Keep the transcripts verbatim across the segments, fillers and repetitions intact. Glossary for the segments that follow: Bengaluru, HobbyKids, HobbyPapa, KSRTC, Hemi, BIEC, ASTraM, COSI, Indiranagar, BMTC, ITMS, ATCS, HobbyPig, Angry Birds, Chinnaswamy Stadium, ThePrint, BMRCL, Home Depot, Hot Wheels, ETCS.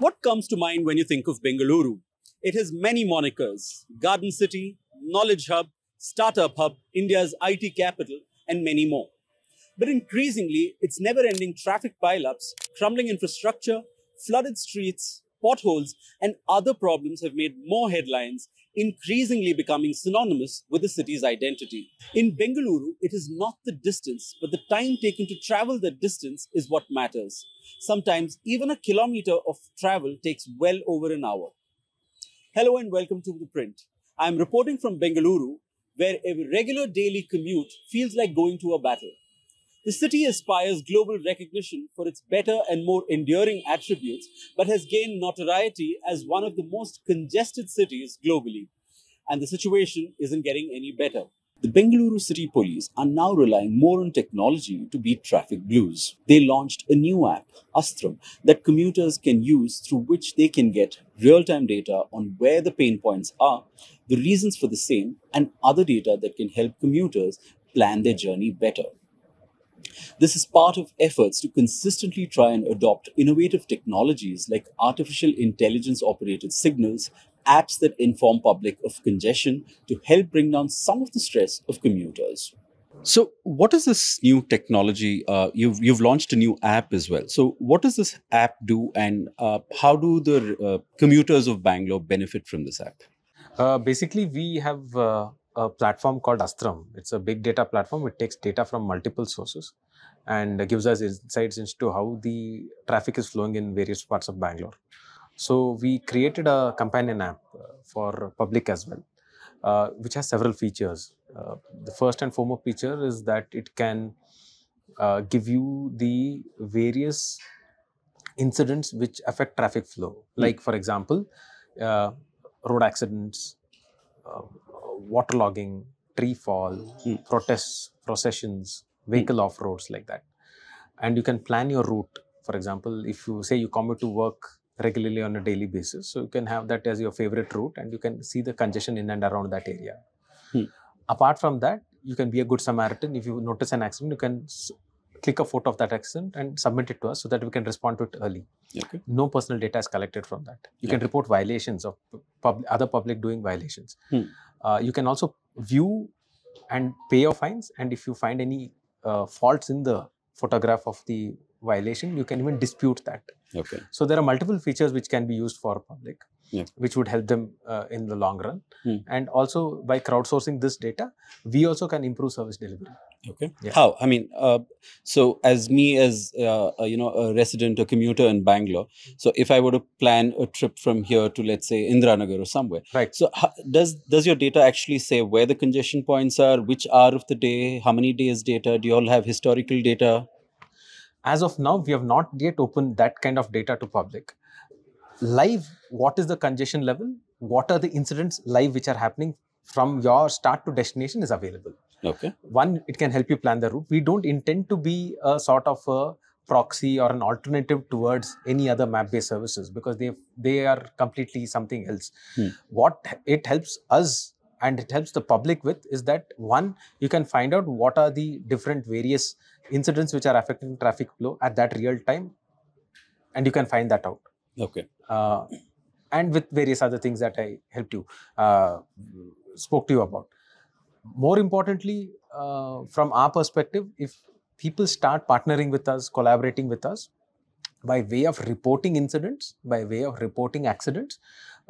What comes to mind when you think of Bengaluru? It has many monikers: Garden City, Knowledge Hub, Startup Hub, India's I T capital, and many more. But increasingly, its never-ending traffic pileups, crumbling infrastructure, flooded streets, potholes, and other problems have made more headlines, increasingly becoming synonymous with the city's identity. In Bengaluru, it is not the distance, but the time taken to travel that distance is what matters. Sometimes even a kilometer of travel takes well over an hour. Hello and welcome to ThePrint. I'm reporting from Bengaluru, where a regular daily commute feels like going to a battle. The city aspires global recognition for its better and more enduring attributes, but has gained notoriety as one of the most congested cities globally. And the situation isn't getting any better. The Bengaluru City Police are now relying more on technology to beat traffic blues. They launched a new app, ASTraM, that commuters can use, through which they can get real-time data on where the pain points are, the reasons for the same, and other data that can help commuters plan their journey better. This is part of efforts to consistently try and adopt innovative technologies like artificial intelligence-operated signals, apps that inform public of congestion, to help bring down some of the stress of commuters. So what is this new technology? Uh, you've, you've launched a new app as well. So what does this app do, and uh, how do the uh, commuters of Bangalore benefit from this app? Uh, basically, we have Uh... a platform called ASTraM. It's a big data platform. It takes data from multiple sources and gives us insights into how the traffic is flowing in various parts of Bangalore. So we created a companion app for public as well, uh, which has several features. Uh, the first and foremost feature is that it can uh, give you the various incidents which affect traffic flow. Like, for example, uh, road accidents, uh, waterlogging, tree fall, mm. protests, processions, vehicle mm. off-roads, like that. And you can plan your route. For example, if you say you commute to work regularly on a daily basis, so you can have that as your favorite route and you can see the congestion in and around that area. Mm. Apart from that, you can be a good Samaritan. If you notice an accident, you can click a photo of that accident and submit it to us so that we can respond to it early. Okay. No personal data is collected from that. You yeah. can report violations of pub other public doing violations. Hmm. Uh, you can also view and pay your fines. And if you find any uh, faults in the photograph of the violation, you can even dispute that. Okay. So there are multiple features which can be used for public, yeah. which would help them uh, in the long run. Hmm. And also, by crowdsourcing this data, we also can improve service delivery. Okay. Yeah. How? I mean, uh, so as me as, uh, a, you know, a resident, a commuter in Bangalore, so if I were to plan a trip from here to, let's say, Indiranagar or somewhere, right. So how, does, does your data actually say where the congestion points are, which hour of the day, how many days data? Do you all have historical data? As of now, we have not yet opened that kind of data to public. Live, what is the congestion level? What are the incidents live which are happening from your start to destination is available. Okay. One, it can help you plan the route. We don't intend to be a sort of a proxy or an alternative towards any other map-based services, because they, they are completely something else. Hmm. What it helps us and it helps the public with is that, one, you can find out what are the different various incidents which are affecting traffic flow at that real time, and you can find that out. Okay. Uh, and with various other things that I helped you, uh, spoke to you about. More importantly, uh, from our perspective, if people start partnering with us, collaborating with us, by way of reporting incidents, by way of reporting accidents,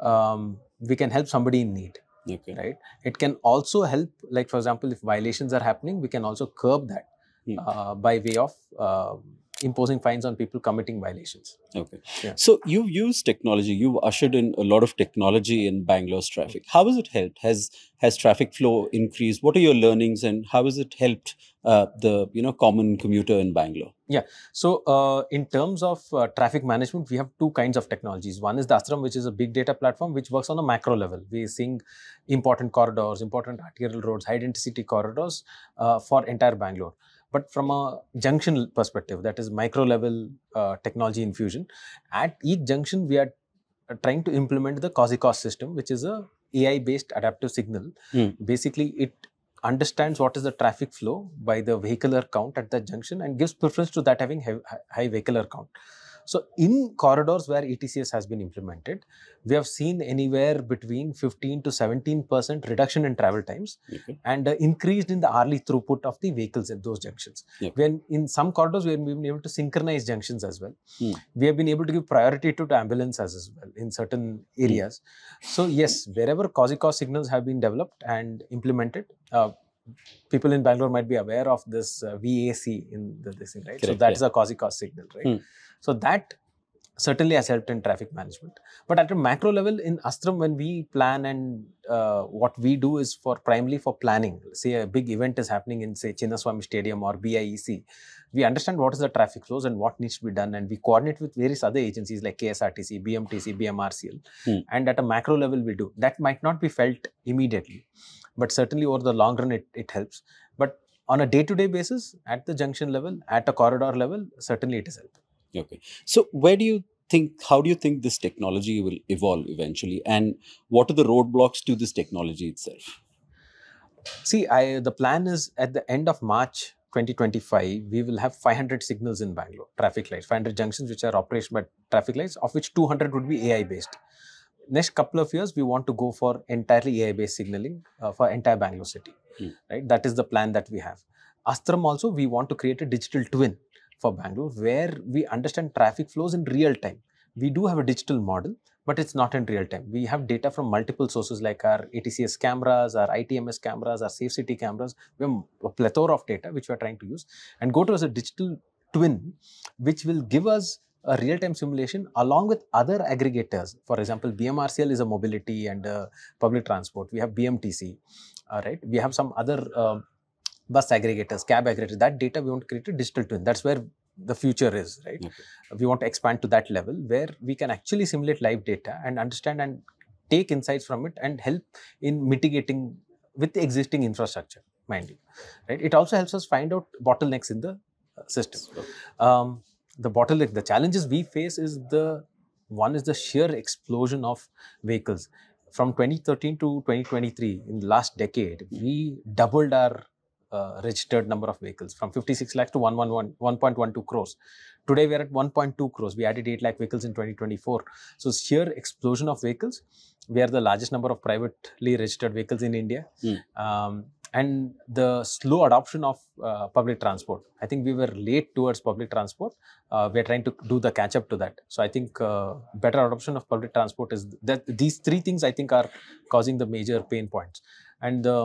um, we can help somebody in need. Okay. Right? It can also help, like for example, if violations are happening, we can also curb that. Hmm. Uh, by way of uh, imposing fines on people committing violations. Okay. Yeah. So you've used technology, you've ushered in a lot of technology in Bangalore's traffic. How has it helped? Has has traffic flow increased? What are your learnings, and how has it helped uh, the you know common commuter in Bangalore? Yeah. So uh, in terms of uh, traffic management, we have two kinds of technologies. One is the ASTraM, which is a big data platform which works on a macro level. We are seeing important corridors, important arterial roads, high density corridors uh, for entire Bangalore. But from a junction perspective, that is micro level uh, technology infusion, at each junction we are trying to implement the C O S I cost system, which is a A I based adaptive signal. Mm. Basically, it understands what is the traffic flow by the vehicular count at that junction and gives preference to that having high vehicular count. So in corridors where E T C S has been implemented, we have seen anywhere between fifteen to seventeen percent reduction in travel times, okay, and uh, increased in the hourly throughput of the vehicles at those junctions. Yep. When in some corridors, we have been able to synchronize junctions as well. Hmm. We have been able to give priority to, to ambulances as well in certain areas. Hmm. So yes, wherever C O S I C O S signals have been developed and implemented, uh, people in Bangalore might be aware of this uh, V A C in the, this thing, right? Correct, so that yeah. is a C O S I C O S signal, right? Hmm. So that certainly has helped in traffic management. But at a macro level in ASTraM, when we plan and uh, what we do is for primarily for planning. Say a big event is happening in say Chinnaswamy Stadium or B I E C. We understand what is the traffic flows and what needs to be done, and we coordinate with various other agencies like K S R T C, B M T C, B M R C L. Hmm. And at a macro level we do. That might not be felt immediately, but certainly over the long run it, it helps. But on a day-to-day basis, at the junction level, at a corridor level, certainly it is helpful. Okay. So where do you think, how do you think this technology will evolve eventually, and what are the roadblocks to this technology itself? See, I, the plan is at the end of March twenty twenty-five, we will have five hundred signals in Bangalore, traffic lights, five hundred junctions which are operational by traffic lights, of which two hundred would be A I based. Next couple of years, we want to go for entirely A I based signaling uh, for entire Bangalore city, hmm. right? That is the plan that we have. ASTraM also, we want to create a digital twin for Bangalore, where we understand traffic flows in real time. We do have a digital model, but it's not in real time. We have data from multiple sources like our A T C S cameras, our I T M S cameras, our Safe City cameras. We have a plethora of data which we are trying to use and go towards a digital twin, which will give us a real-time simulation along with other aggregators. For example, B M R C L is a mobility and uh, public transport. We have B M T C, all right? We have some other uh, bus aggregators, cab aggregators. That data we want to create a digital twin. That's where the future is, right? Okay. We want to expand to that level where we can actually simulate live data and understand and take insights from it and help in mitigating with the existing infrastructure, mind you, right? It also helps us find out bottlenecks in the system. Um, the bottleneck, the challenges we face is the, one is the sheer explosion of vehicles. From twenty thirteen to twenty twenty-three, in the last decade, we doubled our Uh, registered number of vehicles from fifty-six lakhs to one point one two crores. Today we are at one point two crores. We added eight lakh vehicles in twenty twenty-four. So sheer explosion of vehicles. We are the largest number of privately registered vehicles in India. Mm. Um, and the slow adoption of uh, public transport. I think we were late towards public transport. Uh, we are trying to do the catch up to that. So I think uh, better adoption of public transport is that. These three things I think are causing the major pain points. And the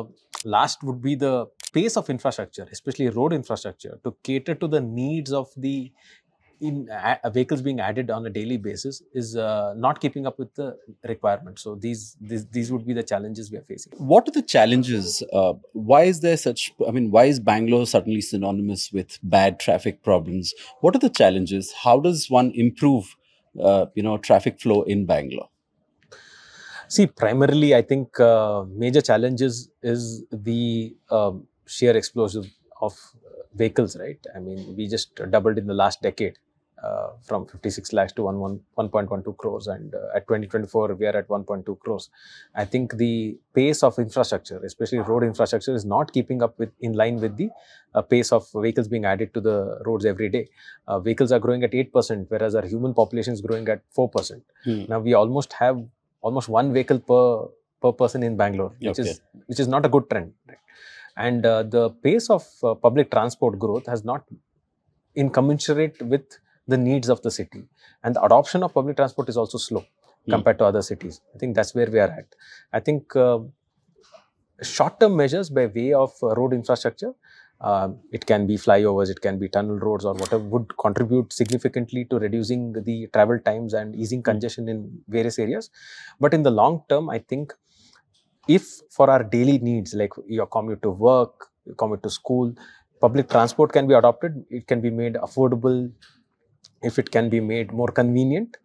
last would be the pace of infrastructure, especially road infrastructure, to cater to the needs of the in, uh, vehicles being added on a daily basis is uh, not keeping up with the requirements. So these, these these would be the challenges we are facing. What are the challenges? Uh, why is there such, I mean, why is Bangalore suddenly synonymous with bad traffic problems? What are the challenges? How does one improve, uh, you know, traffic flow in Bangalore? See, primarily, I think uh, major challenges is the um, sheer explosion of vehicles, right? I mean, we just doubled in the last decade uh, from fifty-six lakhs to one point one two crores, and uh, at twenty twenty-four, we are at one point two crores. I think the pace of infrastructure, especially road infrastructure, is not keeping up with in line with the uh, pace of vehicles being added to the roads every day. Uh, vehicles are growing at eight percent, whereas our human population is growing at four percent. Hmm. Now, we almost have almost one vehicle per, per person in Bangalore, which, okay. is, which is not a good trend, right? And uh, the pace of uh, public transport growth has not incommensurate with the needs of the city. And the adoption of public transport is also slow mm. compared to other cities. I think that's where we are at. I think uh, short-term measures by way of uh, road infrastructure, uh, it can be flyovers, it can be tunnel roads or whatever, would contribute significantly to reducing the travel times and easing congestion mm. in various areas. But in the long term, I think if for our daily needs, like your commute to work, your commute to school, public transport can be adopted, it can be made affordable, if it can be made more convenient,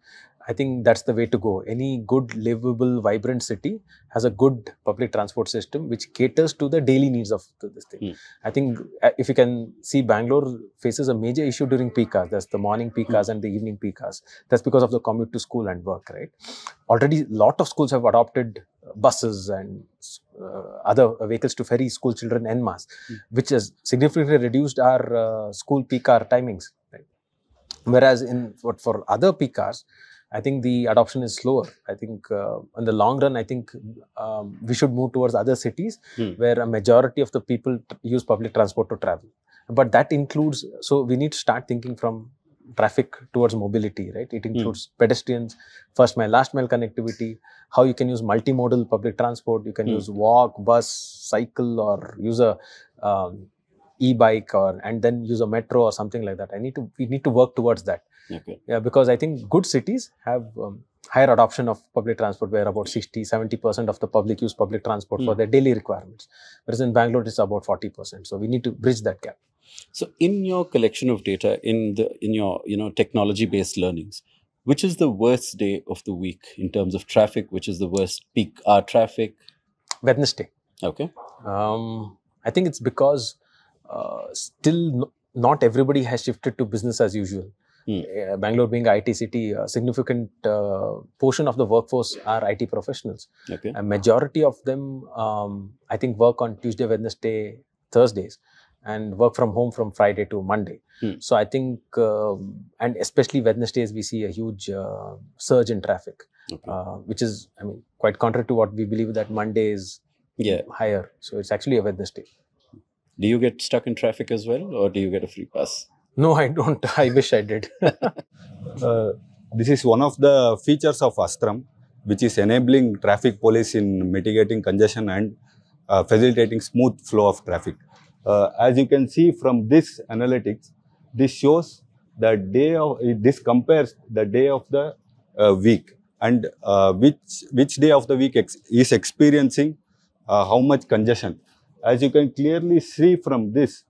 I think that's the way to go. Any good, livable, vibrant city has a good public transport system which caters to the daily needs of this thing. Mm. I think if you can see, Bangalore faces a major issue during peak hours. That's the morning peak hours mm. and the evening peak hours. That's because of the commute to school and work, right? Already, a lot of schools have adopted buses and uh, other vehicles to ferry school children en masse, mm. which has significantly reduced our uh, school peak hour timings. Right? Whereas in for, for other peak hours, I think the adoption is slower. I think uh, in the long run, I think um, we should move towards other cities hmm. where a majority of the people use public transport to travel. But that includes, so we need to start thinking from traffic towards mobility, right? It includes mm. pedestrians, first mile, last mile connectivity, how you can use multimodal public transport, you can mm. use walk, bus, cycle, or use a um, e-bike, or and then use a metro or something like that. I need to, we need to work towards that. Okay. Yeah, because I think good cities have um, higher adoption of public transport, where about sixty, seventy percent of the public use public transport mm. for their daily requirements. Whereas in Bangalore, it's about forty percent. So we need to bridge that gap. So in your collection of data, in the in your you know technology-based learnings, which is the worst day of the week in terms of traffic? Which is the worst peak hour traffic? Wednesday. Okay. Um, I think it's because uh, still no, not everybody has shifted to business as usual. Hmm. Uh, Bangalore being an I T city, a significant uh, portion of the workforce are I T professionals. Okay. A majority of them, um, I think, work on Tuesday, Wednesday, Thursdays, and work from home from Friday to Monday. Hmm. So I think, um, and especially Wednesdays, we see a huge uh, surge in traffic, okay. uh, which is, I mean, quite contrary to what we believe, that Monday is yeah. higher. So it's actually a Wednesday. Do you get stuck in traffic as well, or do you get a free pass? No, I don't. I wish I did. uh, this is one of the features of ASTraM, which is enabling traffic police in mitigating congestion and uh, facilitating smooth flow of traffic. Uh, as you can see from this analytics, this shows the day of, this compares the day of the uh, week and uh, which, which day of the week ex is experiencing uh, how much congestion. As you can clearly see from this,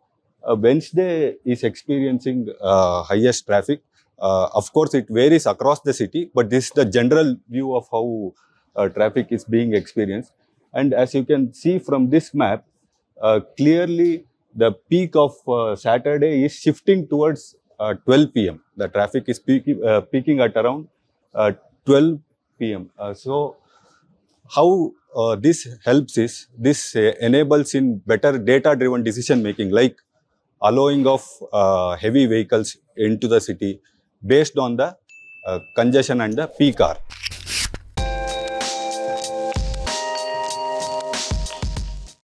uh, Wednesday is experiencing uh, highest traffic. Uh, of course, it varies across the city, but this is the general view of how uh, traffic is being experienced. And as you can see from this map, Uh, clearly, the peak of uh, Saturday is shifting towards uh, twelve p m The traffic is peaking, uh, peaking at around uh, twelve p m Uh, so, how uh, this helps is, this uh, enables in better data-driven decision-making, like allowing of uh, heavy vehicles into the city based on the uh, congestion and the peak hour.